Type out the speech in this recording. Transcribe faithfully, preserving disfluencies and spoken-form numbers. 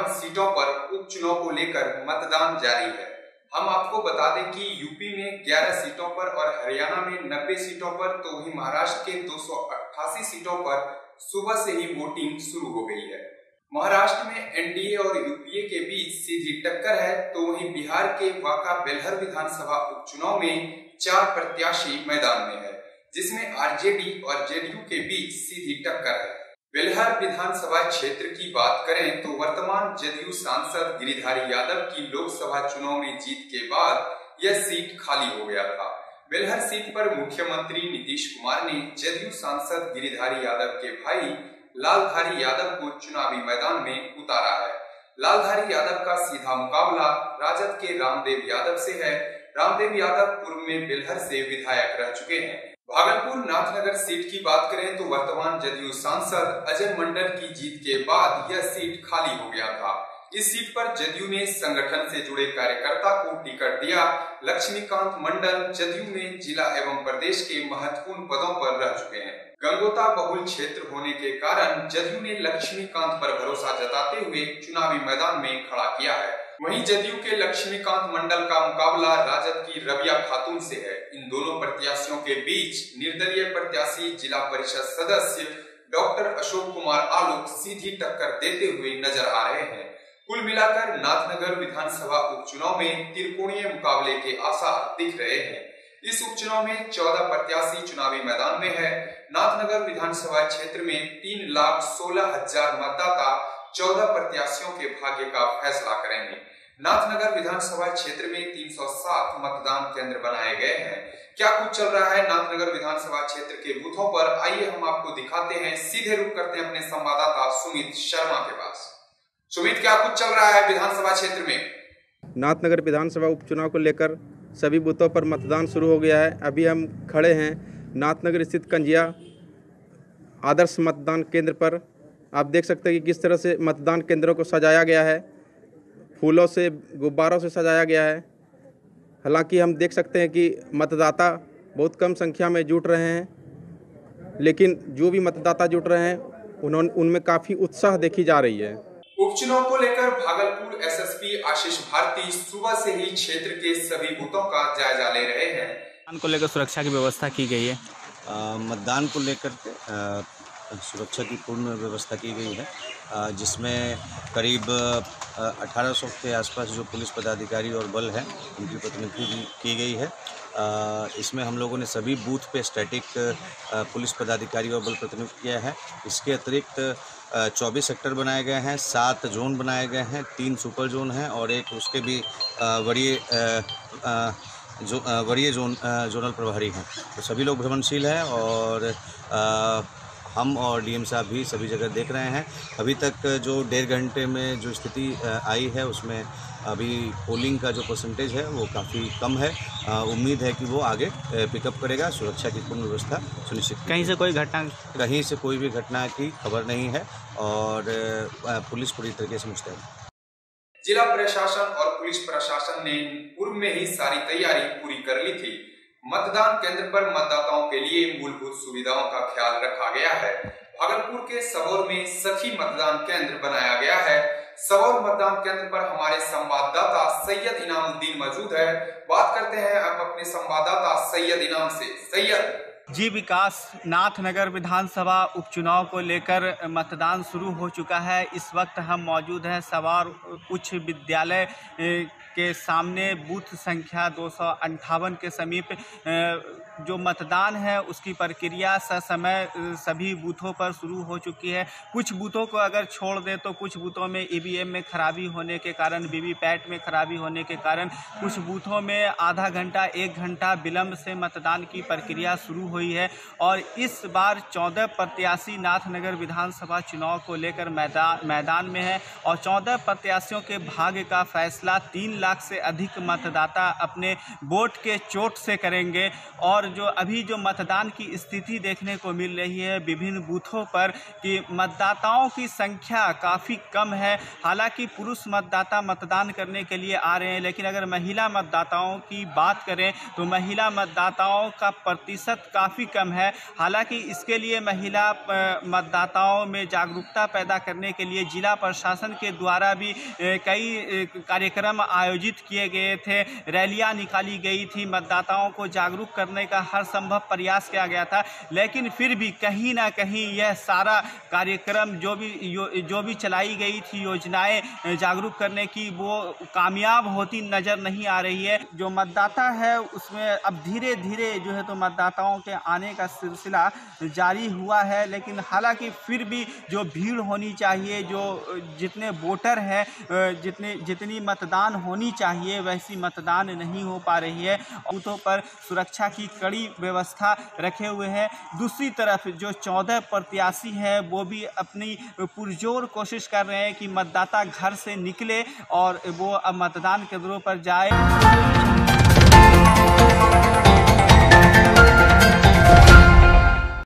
बावन सीटों पर उपचुनाव को लेकर मतदान जारी है। हम आपको बता दें कि यूपी में ग्यारह सीटों पर और हरियाणा में नब्बे सीटों पर तो वही महाराष्ट्र के दो सौ अट्ठासी सीटों पर सुबह से ही वोटिंग शुरू हो गई है। महाराष्ट्र में एनडीए और यूपीए के बीच सीधी टक्कर है, तो वहीं बिहार के वाका बेलहर विधानसभा उपचुनाव में चार प्रत्याशी मैदान में है, जिसमें आरजेडी और जेडीयू के बीच सीधी टक्कर है। बेलहर विधानसभा क्षेत्र की बात करें तो वर्तमान जदयू सांसद गिरिधारी यादव की लोकसभा चुनाव में जीत के बाद यह सीट खाली हो गया था। बेलहर सीट पर मुख्यमंत्री नीतीश कुमार ने जदयू सांसद गिरिधारी यादव के भाई लालधारी यादव को चुनावी मैदान में उतारा है। लालधारी यादव का सीधा मुकाबला राजद के रामदेव यादव से है। रामदेव यादव पूर्व में बेलहर से विधायक रह चुके हैं। भागलपुर नाथनगर सीट की बात करें तो वर्तमान जदयू सांसद अजय मंडल की जीत के बाद यह सीट खाली हो गया था। इस सीट पर जदयू ने संगठन से जुड़े कार्यकर्ता को टिकट दिया। लक्ष्मीकांत मंडल जदयू में जिला एवं प्रदेश के महत्वपूर्ण पदों पर रह चुके हैं। गंगोता बहुल क्षेत्र होने के कारण जदयू ने लक्ष्मीकांत पर भरोसा जताते हुए चुनावी मैदान में खड़ा किया है। वहीं जदयू के लक्ष्मीकांत मंडल का मुकाबला राजद की रबिया खातून से है। इन दोनों प्रत्याशियों के बीच निर्दलीय प्रत्याशी जिला परिषद सदस्य डॉक्टर अशोक कुमार आलोक सीधी टक्कर देते हुए नजर आ रहे हैं। कुल मिलाकर नाथनगर विधानसभा उपचुनाव में त्रिकोणीय मुकाबले के आसार दिख रहे हैं। इस उपचुनाव में चौदह प्रत्याशी चुनावी मैदान में है। नाथनगर विधानसभा क्षेत्र में तीन लाख सोलह हजार मतदाता चौदह प्रत्याशियों के भाग्य का फैसला करेंगे। नाथनगर विधानसभा क्षेत्र में तीन सौ सात मतदान केंद्र बनाए गए हैं। क्या कुछ चल रहा है नाथनगर विधानसभा क्षेत्र के बूथों पर, आइए हम आपको दिखाते हैं। सीधे रुक करते हैं अपने संवाददाता सुमित शर्मा के पास। सुमित, क्या कुछ चल रहा है विधानसभा क्षेत्र में? नाथनगर विधानसभा उपचुनाव को लेकर सभी बूथों पर मतदान शुरू हो गया है। अभी हम खड़े हैं नाथनगर स्थित कंजिया आदर्श मतदान केंद्र पर। आप देख सकते हैं कि किस तरह से मतदान केंद्रों को सजाया गया है, फूलों से, गुब्बारों से सजाया गया है। हालांकि हम देख सकते हैं कि मतदाता बहुत कम संख्या में जुट रहे हैं, लेकिन जो भी मतदाता जुट रहे हैं उन्होंने उनमें काफ़ी उत्साह देखी जा रही है। उपचुनाव को लेकर भागलपुर एसएसपी आशीष भारती सुबह से ही क्षेत्र के सभी बूथों का जायजा ले रहे हैं। मतदान को लेकर सुरक्षा की व्यवस्था की गई है। मतदान को लेकर सुरक्षा की पूर्ण व्यवस्था की गई है, जिसमें करीब अठारह सौ के आसपास जो पुलिस पदाधिकारी और बल हैं उनकी प्रतिनियुक्ति की गई है। इसमें हम लोगों ने सभी बूथ पे स्टैटिक पुलिस पदाधिकारी और बल प्रतिनियुक्त किया है। इसके अतिरिक्त चौबीस सेक्टर बनाए गए हैं, सात जोन बनाए गए हैं, तीन सुपर जोन हैं और एक उसके भी वरीय जो वरीय जोन जोनल प्रभारी हैं। तो सभी लोग भ्रमणशील हैं और हम और डीएम साहब भी सभी जगह देख रहे हैं। अभी तक जो डेढ़ घंटे में जो स्थिति आई है उसमें अभी पोलिंग का जो परसेंटेज है वो काफ़ी कम है। उम्मीद है कि वो आगे पिकअप करेगा। सुरक्षा की पूर्ण व्यवस्था सुनिश्चित। कहीं से कोई घटना कहीं से कोई भी घटना की खबर नहीं है और पुलिस पूरी तरीके से मुस्तैद है। जिला प्रशासन और पुलिस प्रशासन ने पूर्व में ही सारी तैयारी पूरी कर ली थी। मतदान केंद्र पर मतदाताओं के लिए मूलभूत सुविधाओं का ख्याल रखा गया है। भागलपुर के सबौर में सखी मतदान केंद्र बनाया गया है। सबौर मतदान केंद्र पर हमारे संवाददाता सैयद इनामुद्दीन मौजूद है। बात करते हैं अब अपने संवाददाता सैयद इनाम से। सैयद जी, विकास, नाथनगर विधानसभा उपचुनाव को लेकर मतदान शुरू हो चुका है। इस वक्त हम मौजूद हैं सबौर उच्च विद्यालय के सामने बूथ संख्या दो सौ अंठावन के समीप। जो मतदान है उसकी प्रक्रिया ससमय सभी बूथों पर शुरू हो चुकी है। कुछ बूथों को अगर छोड़ दें तो कुछ बूथों में ईवीएम में खराबी होने के कारण, वीवीपैट में खराबी होने के कारण कुछ बूथों में आधा घंटा एक घंटा विलम्ब से मतदान की प्रक्रिया शुरू हुई है। और इस बार चौदह प्रत्याशी नाथनगर विधानसभा चुनाव को लेकर मैदान मैदान में है और चौदह प्रत्याशियों के भाग्य का फैसला तीन लाख लाख से अधिक मतदाता अपने वोट के चोट से करेंगे। और जो अभी जो मतदान की स्थिति देखने को मिल रही है विभिन्न बूथों पर कि मतदाताओं की संख्या काफ़ी कम है। हालांकि पुरुष मतदाता मतदान करने के लिए आ रहे हैं, लेकिन अगर महिला मतदाताओं की बात करें तो महिला मतदाताओं का प्रतिशत काफ़ी कम है। हालांकि इसके लिए महिला मतदाताओं में जागरूकता पैदा करने के लिए जिला प्रशासन के द्वारा भी कई कार्यक्रम आयोजित किए गए थे, रैलियां निकाली गई थी, मतदाताओं को जागरूक करने का हर संभव प्रयास किया गया था। लेकिन फिर भी कहीं ना कहीं यह सारा कार्यक्रम जो भी जो भी चलाई गई थी योजनाएं जागरूक करने की, वो कामयाब होती नज़र नहीं आ रही है। जो मतदाता है उसमें अब धीरे धीरे जो है तो मतदाताओं के आने का सिलसिला जारी हुआ है। लेकिन हालांकि फिर भी जो भीड़ होनी चाहिए, जो जितने वोटर हैं, जितने जितनी मतदान होनी चाहिए वैसी मतदान नहीं हो पा रही है। बूथों पर सुरक्षा की कड़ी व्यवस्था रखे हुए है। दूसरी तरफ जो चौदह प्रत्याशी हैं वो भी अपनी पुरजोर कोशिश कर रहे हैं कि मतदाता घर से निकले और वो अब मतदान केंद्रों पर जाए।